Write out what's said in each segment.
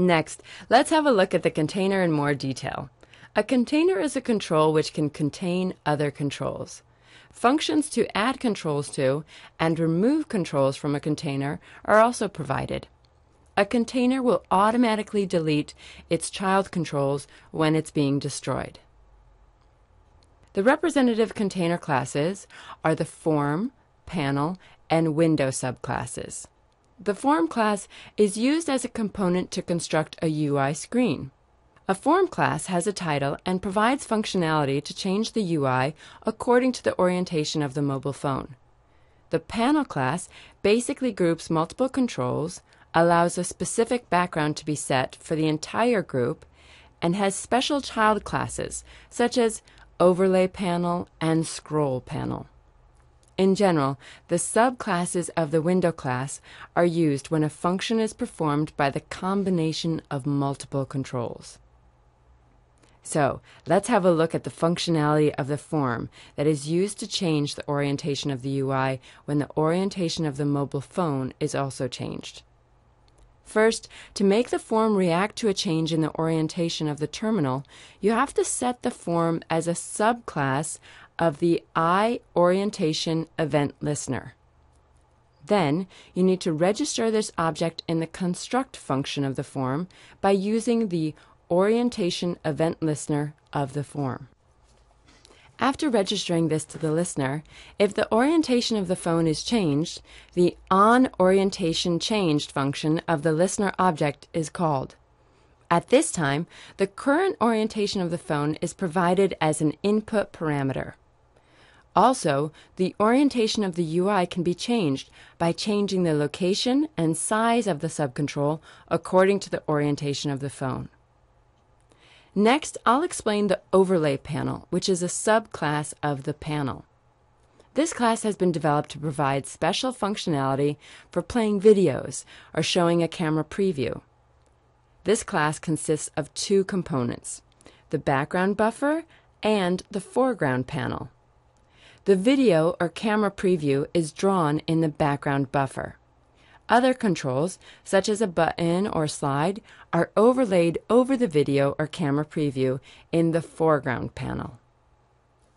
Next, let's have a look at the container in more detail. A container is a control which can contain other controls. Functions to add controls to and remove controls from a container are also provided. A container will automatically delete its child controls when it's being destroyed. The representative container classes are the Form, Panel, and Window subclasses. The Form class is used as a component to construct a UI screen. A Form class has a title and provides functionality to change the UI according to the orientation of the mobile phone. The Panel class basically groups multiple controls, allows a specific background to be set for the entire group, and has special child classes such as OverlayPanel and ScrollPanel. In general, the subclasses of the Window class are used when a function is performed by the combination of multiple controls. So, let's have a look at the functionality of the form that is used to change the orientation of the UI when the orientation of the mobile phone is also changed. First, to make the form react to a change in the orientation of the terminal, you have to set the form as a subclass of the iOrientationEventListener. Then, you need to register this object in the construct function of the form by using the orientation event listener of the form. After registering this to the listener, if the orientation of the phone is changed, the onOrientationChanged function of the listener object is called. At this time, the current orientation of the phone is provided as an input parameter. Also, the orientation of the UI can be changed by changing the location and size of the subcontrol according to the orientation of the phone. Next, I'll explain the Overlay Panel, which is a subclass of the Panel. This class has been developed to provide special functionality for playing videos or showing a camera preview. This class consists of two components, the background buffer and the foreground panel. The video or camera preview is drawn in the background buffer. Other controls, such as a button or slide, are overlaid over the video or camera preview in the foreground panel.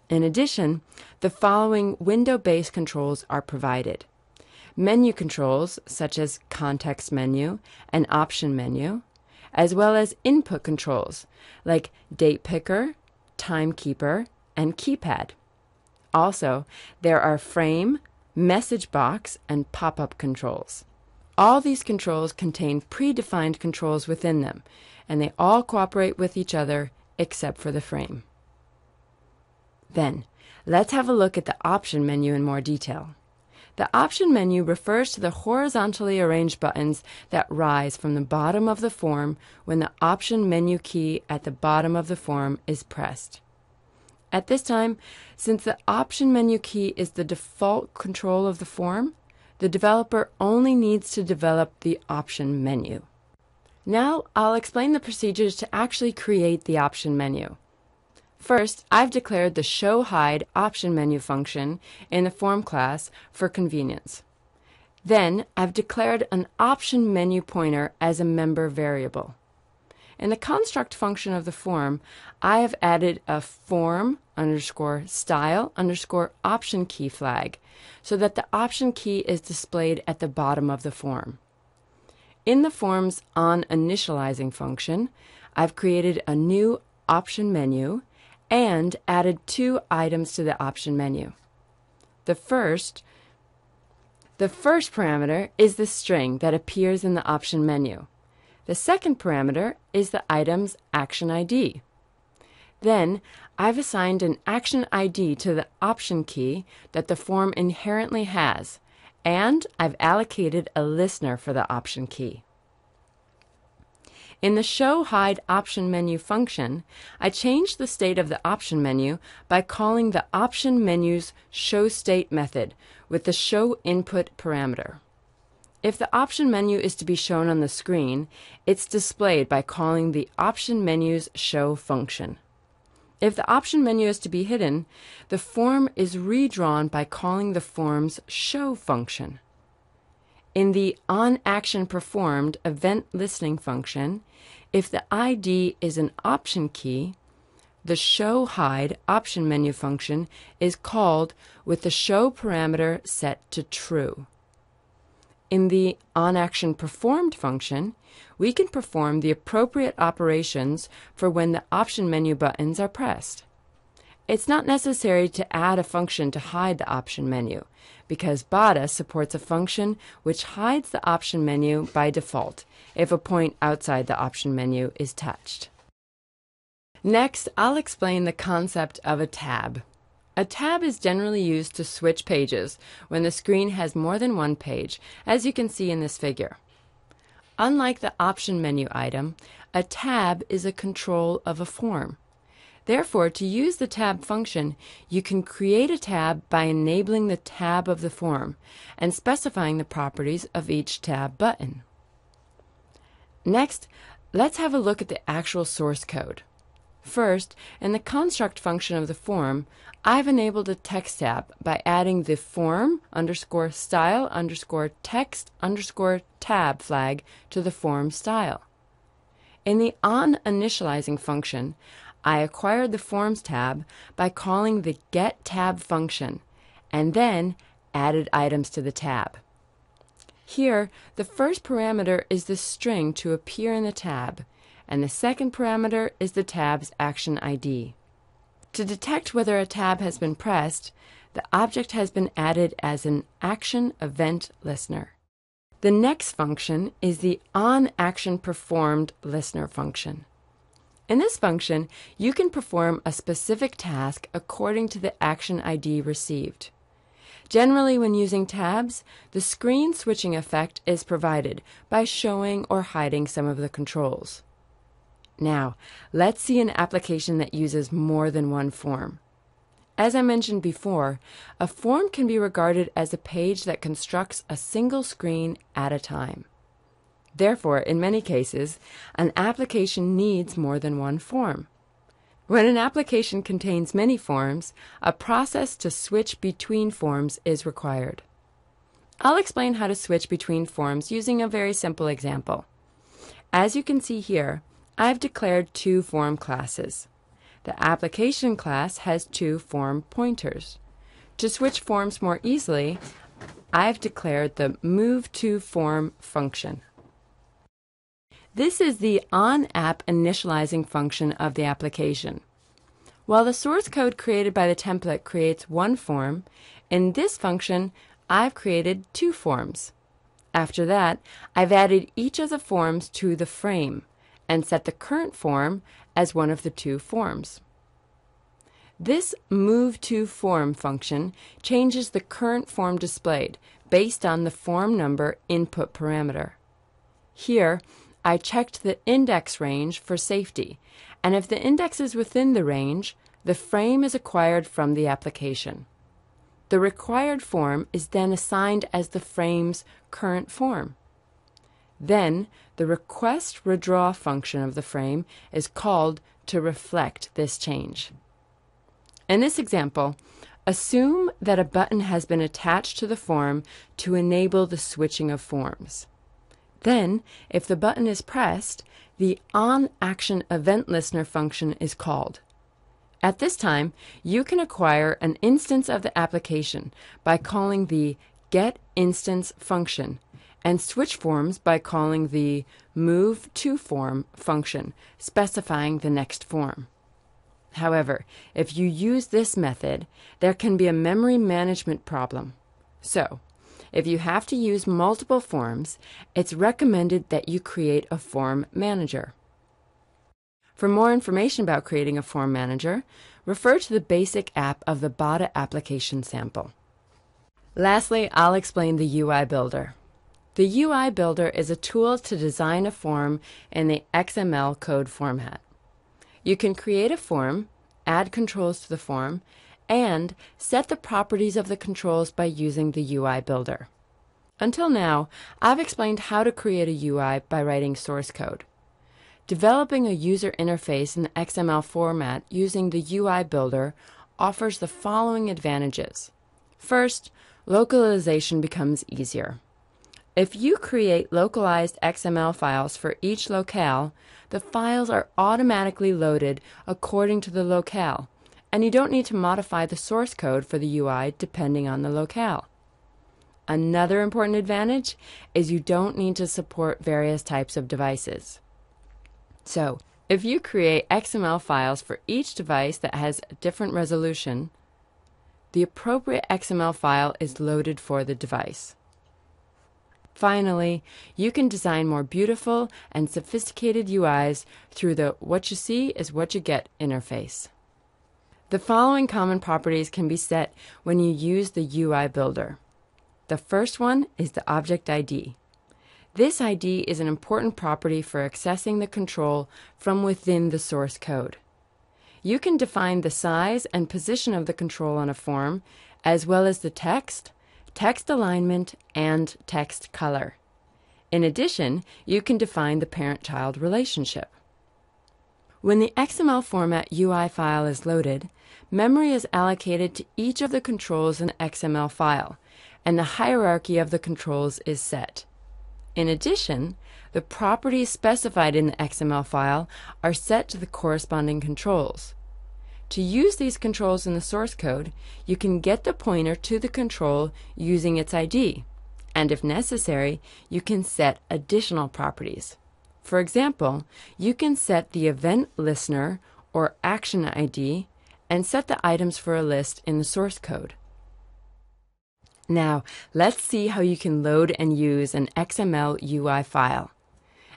In addition, the following window-based controls are provided. Menu controls, such as context menu and option menu, as well as input controls, like date picker, timekeeper, and keypad. Also, there are frame, message box, and pop-up controls. All these controls contain predefined controls within them, and they all cooperate with each other except for the frame. Then, let's have a look at the option menu in more detail. The option menu refers to the horizontally arranged buttons that rise from the bottom of the form when the option menu key at the bottom of the form is pressed. At this time, since the option menu key is the default control of the form, the developer only needs to develop the option menu. Now, I'll explain the procedures to actually create the option menu. First, I've declared the ShowHideOptionMenu function in the form class for convenience. Then, I've declared an option menu pointer as a member variable. In the construct function of the form, I have added a form_style_option key flag, so that the option key is displayed at the bottom of the form. In the form's onInitializing function, I've created a new option menu and added two items to the option menu. The first parameter is the string that appears in the option menu. The second parameter is the item's action ID. Then, I've assigned an action ID to the option key that the form inherently has, and I've allocated a listener for the option key. In the ShowHideOptionMenu function, I changed the state of the option menu by calling the option menu's showState method with the showInput parameter. If the option menu is to be shown on the screen, it's displayed by calling the option menu's show function. If the option menu is to be hidden, the form is redrawn by calling the form's show function. In the onActionPerformed event listening function, if the ID is an option key, the ShowHideOptionMenu function is called with the show parameter set to true. In the onActionPerformed function, we can perform the appropriate operations for when the option menu buttons are pressed. It's not necessary to add a function to hide the option menu, because Bada supports a function which hides the option menu by default if a point outside the option menu is touched. Next, I'll explain the concept of a tab. A tab is generally used to switch pages when the screen has more than one page, as you can see in this figure. Unlike the option menu item, a tab is a control of a form. Therefore, to use the tab function, you can create a tab by enabling the tab of the form and specifying the properties of each tab button. Next, let's have a look at the actual source code. First, in the construct function of the form, I've enabled a text tab by adding the form_style_text_tab flag to the form style. In the onInitializing function, I acquired the Forms tab by calling the getTab function and then added items to the tab. Here, the first parameter is the string to appear in the tab, and the second parameter is the tab's action ID. To detect whether a tab has been pressed, the object has been added as an action event listener. The next function is the onActionPerformed listener function. In this function, you can perform a specific task according to the action ID received. Generally, when using tabs, the screen switching effect is provided by showing or hiding some of the controls. Now, let's see an application that uses more than one form. As I mentioned before, a form can be regarded as a page that constructs a single screen at a time. Therefore, in many cases, an application needs more than one form. When an application contains many forms, a process to switch between forms is required. I'll explain how to switch between forms using a very simple example. As you can see here, I've declared two form classes. The application class has two form pointers. To switch forms more easily, I've declared the MoveToForm function. This is the onAppInitializing function of the application. While the source code created by the template creates one form, in this function I've created two forms. After that, I've added each of the forms to the frame and set the current form as one of the two forms. This MoveToForm function changes the current form displayed based on the form number input parameter. Here, I checked the index range for safety, and if the index is within the range, the frame is acquired from the application. The required form is then assigned as the frame's current form. Then, the RequestRedraw function of the frame is called to reflect this change. In this example, assume that a button has been attached to the form to enable the switching of forms. Then, if the button is pressed, the onActionEventListener function is called. At this time, you can acquire an instance of the application by calling the GetInstance function and switch forms by calling the MoveToForm function, specifying the next form. However, if you use this method, there can be a memory management problem. So, if you have to use multiple forms, it's recommended that you create a form manager. For more information about creating a form manager, refer to the basic app of the Bada application sample. Lastly, I'll explain the UI Builder. The UI Builder is a tool to design a form in the XML code format. You can create a form, add controls to the form, and set the properties of the controls by using the UI Builder. Until now, I've explained how to create a UI by writing source code. Developing a user interface in the XML format using the UI Builder offers the following advantages. First, localization becomes easier. If you create localized XML files for each locale, the files are automatically loaded according to the locale, and you don't need to modify the source code for the UI depending on the locale. Another important advantage is you don't need to support various types of devices. So, if you create XML files for each device that has a different resolution, the appropriate XML file is loaded for the device. Finally, you can design more beautiful and sophisticated UIs through the "what you see is what you get" interface. The following common properties can be set when you use the UI builder. The first one is the object ID. This ID is an important property for accessing the control from within the source code. You can define the size and position of the control on a form, as well as the text, text alignment, and text color. In addition, you can define the parent-child relationship. When the XML format UI file is loaded, memory is allocated to each of the controls in the XML file, and the hierarchy of the controls is set. In addition, the properties specified in the XML file are set to the corresponding controls. To use these controls in the source code, you can get the pointer to the control using its ID, and if necessary, you can set additional properties. For example, you can set the event listener or action ID and set the items for a list in the source code. Now, let's see how you can load and use an XML UI file.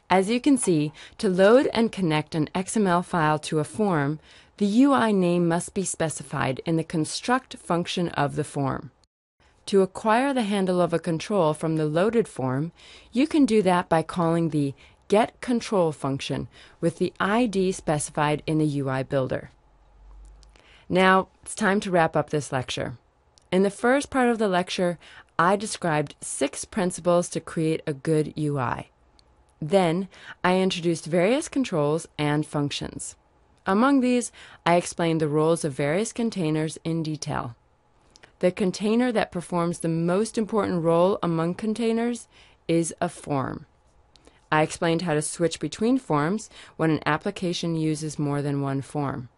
As you can see, to load and connect an XML file to a form, the UI name must be specified in the construct function of the form. To acquire the handle of a control from the loaded form, you can do that by calling the GetControl function with the ID specified in the UI builder. Now, it's time to wrap up this lecture. In the first part of the lecture, I described 6 principles to create a good UI. Then, I introduced various controls and functions. Among these, I explained the roles of various containers in detail. The container that performs the most important role among containers is a form. I explained how to switch between forms when an application uses more than one form.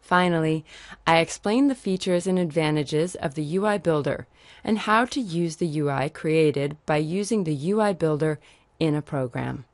Finally, I explained the features and advantages of the UI Builder and how to use the UI created by using the UI Builder in a program.